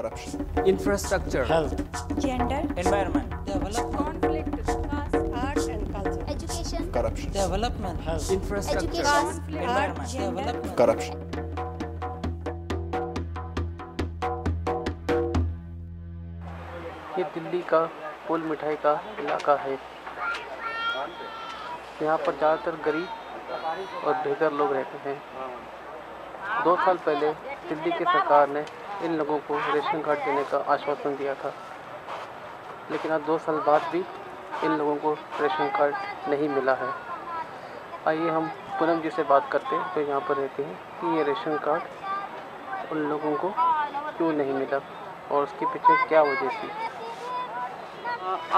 corruption, infrastructure, health, gender, environment, development, conflict, class, arts and culture, education, corruption, development, health, infrastructure, education, class, environment, development, corruption. ये दिल्ली का पुल मिठाई का इलाका है। यहाँ पर ज़्यादातर गरीब और बेघर लोग रहते हैं। 2 साल पहले दिल्ली की सरकार ने इन लोगों को रेशन कार्ड देने का आश्वासन दिया था, लेकिन आज 2 साल बाद भी इन लोगों को रेशन कार्ड नहीं मिला है। आइए हम पूनम जी से बात करते हैं जो यहाँ पर रहते हैं कि ये रेशन कार्ड उन लोगों को क्यों नहीं मिला और उसके पीछे क्या वजह थी।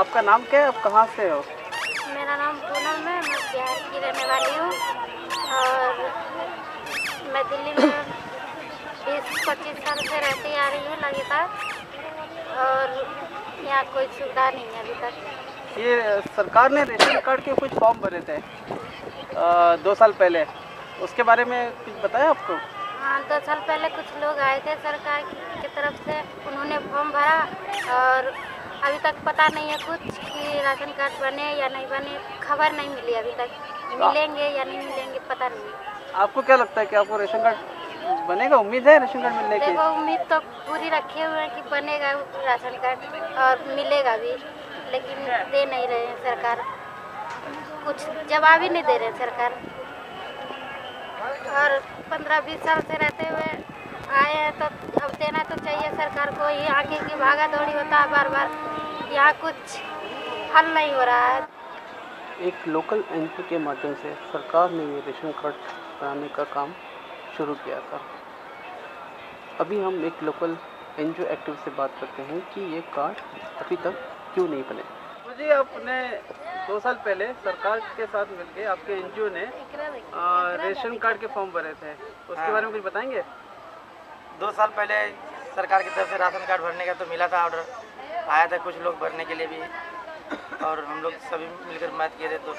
आपका नाम क्या है, आप कहाँ से हो? मेरा नाम पूनम है, मैं बिहार की रहने वाली हूँ और मैं दिल्ली में 20-25 साल से रहती आ रही हूँ लगातार, और यहाँ कोई सुविधा नहीं है अभी तक। ये सरकार ने रेशन कार्ड के कुछ फॉर्म भरे थे 2 साल पहले, उसके बारे में कुछ बताया आपको? हाँ, 2 साल पहले कुछ लोग आए थे सरकार की तरफ से, उन्होंने फॉर्म भरा और अभी तक पता नहीं है कुछ कि राशन कार्ड बने या नहीं बने, खबर नहीं मिली अभी तक। मिलेंगे या नहीं मिलेंगे पता नहीं। आपको क्या लगता है कि आपको राशन कार्ड बनेगा? उम्मीद है राशन कार्ड मिलने की? देखो, उम्मीद तो पूरी रखे हुए हैं कि बनेगा राशन कार्ड और मिलेगा भी, लेकिन दे नहीं रहे हैं सरकार, कुछ जवाब ही नहीं दे रहे सरकार। और 15-20 साल से रहते हुए आए हैं तो अब देना तो चाहिए सरकार को। ये आगे की भागा दौड़ी होता है बार बार, यहाँ कुछ हल नहीं हो रहा है। एक लोकल एनजीओ के माध्यम से सरकार ने ये रेशन कार्ड बनाने का काम शुरू किया था। अभी हम एक लोकल एनजीओ एक्टिव से बात करते हैं कि ये कार्ड अभी तक क्यों नहीं बने। मुझे अपने 2 साल पहले सरकार के साथ मिलके आपके एनजीओ ने रेशन कार्ड के फॉर्म भरे थे, उसके बारे में कुछ बताएंगे? 2 साल पहले सरकार की तरफ से राशन कार्ड भरने का तो मिला था, ऑर्डर आया था कुछ लोग भरने के लिए भी, और हम लोग सभी मिलकर मदद किए थे तो,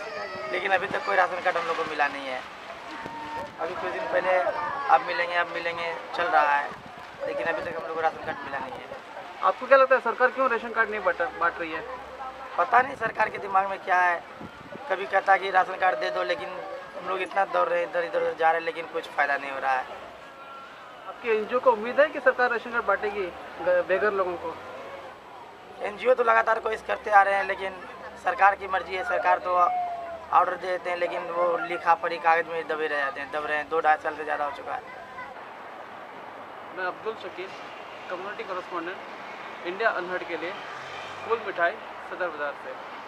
लेकिन अभी तक कोई राशन कार्ड हम लोग को मिला नहीं है। अभी कुछ दिन पहले अब मिलेंगे चल रहा है, लेकिन अभी तक हम लोग को राशन कार्ड मिला नहीं है। आपको क्या लगता है सरकार क्यों राशन कार्ड नहीं बांट रही है? पता नहीं सरकार के दिमाग में क्या है, कभी कहता है कि राशन कार्ड दे दो, लेकिन हम लोग इतना दौड़ रहे इधर इधर जा रहे हैं, लेकिन कुछ फ़ायदा नहीं हो रहा है। आपके एनजीओ को उम्मीद है कि सरकार राशन कार्ड बांटेगी बेघर लोगों को? एनजीओ तो लगातार कोशिश करते आ रहे हैं, लेकिन सरकार की मर्जी है। सरकार तो ऑर्डर दे देते हैं, लेकिन वो लिखा पढ़ी कागज में दबे रह जाते हैं, दब रहे हैं। 2-2.5 साल से ज़्यादा हो चुका है। मैं Abdul Shakeel, community correspondent, India Unheard के लिए, फूल मिठाई, सदर बाजार से।